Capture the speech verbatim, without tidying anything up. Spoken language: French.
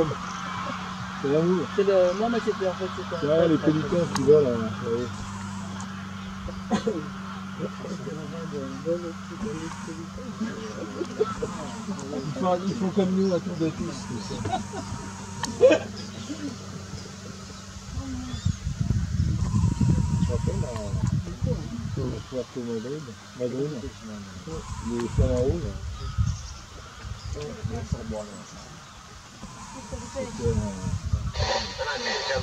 C'est le non mais c'est en fait c'est comme ouais, les pélicans qui vont là. Ils font comme nous à tour de tous. Puerto Madrid, Madrid, de San Raúl. Muy bueno.